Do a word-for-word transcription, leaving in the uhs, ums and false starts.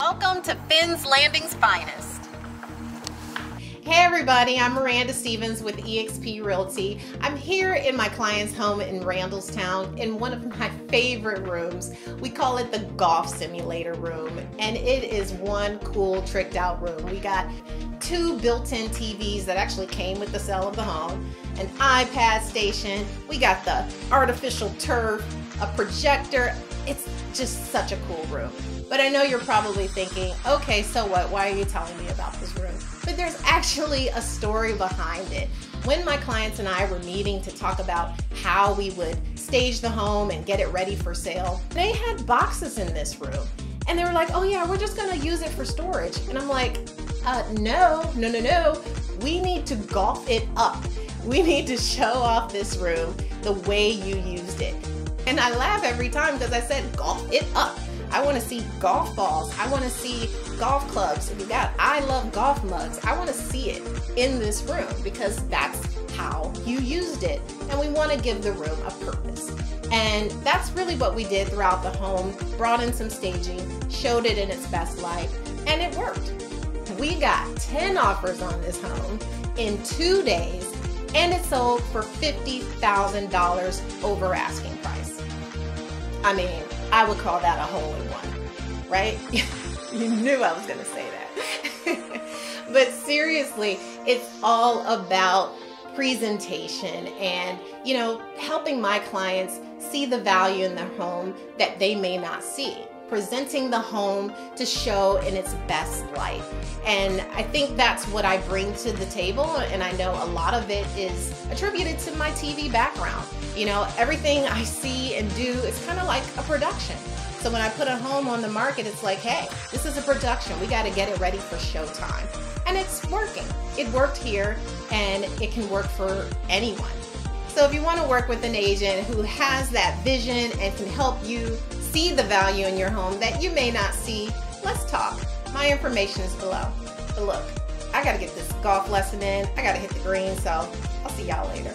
Welcome to Finn's Landing's Finest. Hey everybody, I'm Myranda Stevens with E X P Realty. I'm here in my client's home in Randallstown in one of my favorite rooms. We call it the golf simulator room, and it is one cool tricked out room. We got two built-in T Vs that actually came with the sale of the home, an iPad station, we got the artificial turf, a projector. It's just such a cool room. But I know you're probably thinking, okay, so what? Why are you telling me about this room? But there's actually a story behind it. When my clients and I were meeting to talk about how we would stage the home and get it ready for sale, they had boxes in this room. And they were like, oh yeah, we're just gonna use it for storage. And I'm like, uh, no, no, no, no. We need to golf it up. We need to show off this room the way you used it. And I laugh every time because I said, golf it up. I want to see golf balls. I want to see golf clubs. If you got I love golf mugs, I want to see it in this room because that's how you used it. And we want to give the room a purpose. And that's really what we did throughout the home. Brought in some staging, showed it in its best light, and it worked. We got ten offers on this home in two days, and it sold for fifty thousand dollars over asking price. I mean, I would call that a hole-in-one, right? You knew I was gonna say that. But seriously, it's all about presentation and, you know, helping my clients see the value in their home that they may not see. Presenting the home to show in its best light. And I think that's what I bring to the table, and I know a lot of it is attributed to my T V background. You know, everything I see and do is kind of like a production. So when I put a home on the market, it's like, hey, this is a production. We got to get it ready for showtime. And it's working. It worked here, and it can work for anyone. So if you want to work with an agent who has that vision and can help you see the value in your home that you may not see, let's talk. My information is below. But look, I gotta get this golf lesson in. I gotta hit the green, so I'll see y'all later.